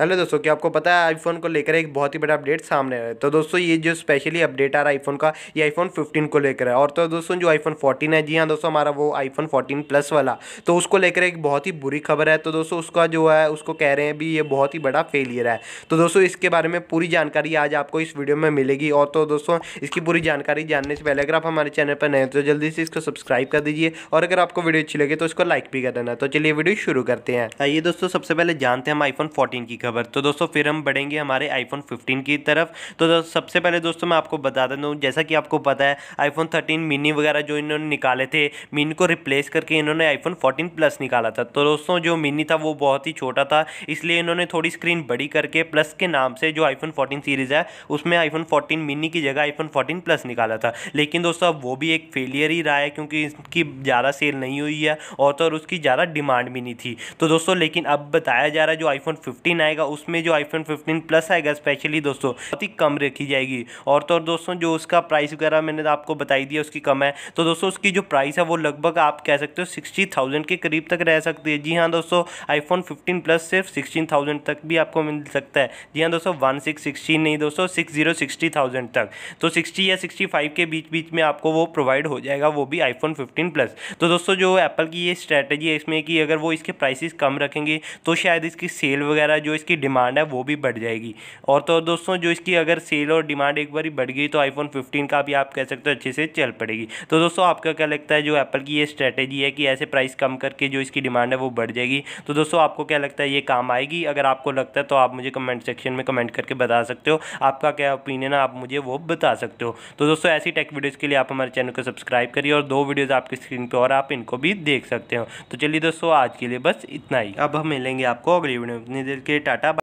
Hello दोस्तों, क्या आपको पता है आईफोन को लेकर एक बहुत ही बड़ा अपडेट सामने आया है। तो दोस्तों ये जो स्पेशली अपडेट आ रहा है आईफोन का, ये आईफोन 15 को लेकर है। और तो दोस्तों जो आईफोन 14 है, जी हाँ दोस्तों, हमारा वो आईफोन 14 प्लस वाला, तो उसको लेकर एक बहुत ही बुरी खबर है। तो दोस्तों उसका जो है, उसको कह रहे हैं भी ये बहुत ही बड़ा फेलियर है। तो दोस्तों इसके बारे में पूरी जानकारी आज आपको इस वीडियो में मिलेगी। और तो दोस्तों इसकी पूरी जानकारी जानने से पहले अगर आप हमारे चैनल पर नए हैं तो जल्दी से इसको सब्सक्राइब कर दीजिए, और अगर आपको वीडियो अच्छी लगे तो इसको लाइक भी कर देना। तो चलिए वीडियो शुरू करते हैं। आइए दोस्तों सबसे पहले जानते हैं हम आईफोन 14 की खबर। तो दोस्तों फिर हम बढ़ेंगे हमारे आईफोन 15 की तरफ। तो सबसे पहले दोस्तों मैं आपको बता देता हूँ, जैसा कि आपको पता है आईफोन 13 मिनी वगैरह जो इन्होंने निकाले थे, मिनी को रिप्लेस करके इन्होंने आईफोन 14 प्लस निकाला था। तो दोस्तों जो मिनी था वो बहुत ही छोटा था, इसलिए इन्होंने थोड़ी स्क्रीन बड़ी करके प्लस के नाम से जो आईफोन 14 सीरीज़ है उसमें आईफोन 14 मिनी की जगह आईफोन 14 प्लस निकाला था। लेकिन दोस्तों अब वो भी एक फेलियर ही रहा है, क्योंकि इसकी ज़्यादा सेल नहीं हुई है और तो उसकी ज़्यादा डिमांड भी नहीं थी। तो दोस्तों लेकिन अब बताया जा रहा है जो आईफोन 15 आएगा उसमें जो आईफोन 15 प्लस आएगा स्पेशली दोस्तों बहुत ही कम रखी जाएगी। और तो दोस्तों जो उसका प्राइस वगैरह मैंने आपको बताई दिया उसकी कम है। तो दोस्तों उसकी जो प्राइस है वो लगभग आप कह सकते हो 60,000 के करीब तक रह सकती है। जी हाँ दोस्तों, आईफोन 15 प्लस सिर्फ 16,000 तक भी आपको मिल सकता है। जी हाँ दोस्तों, 1660 नहीं दोस्तों 60,000 तक, तो 60 या 65 के बीच बीच में आपको वो प्रोवाइड हो जाएगा, वो भी आईफोन 15 प्लस। तो दोस्तों जो एप्पल की ये स्ट्रैटेजी है इसमें कि अगर वो इसके प्राइसेस कम रखेंगे तो शायद इसकी सेल वगैरह जो इसकी डिमांड है वो भी बढ़ जाएगी। और तो दोस्तों जो इसकी अगर सेल और डिमांड एक बार बढ़ गई तो आईफोन 15 का भी आप कह सकते हो अच्छे से चल पड़ेगी। तो दोस्तों आपका क्या लगता है जो एप्पल की ये स्ट्रैटेजी है कि ऐसे प्राइस कम करके जो इसकी डिमांड है वो बढ़ जाएगी, तो दोस्तों आपको क्या लगता है ये काम आएगी? अगर आपको लगता है तो आप मुझे कमेंट सेक्शन में कमेंट करके बता सकते हो, आपका क्या ओपिनियन है आप मुझे वो बता सकते हो। तो दोस्तों ऐसी टेक वीडियोज़ के लिए आप हमारे चैनल को सब्सक्राइब करिए, और 2 वीडियोज़ आपकी स्क्रीन पर और आप इनको भी देख सकते हो। तो चलिए दोस्तों आज के लिए बस इतना ही, अब हम मिलेंगे आपको अगली वीडियो में। इतनी देर के लिए टाटा।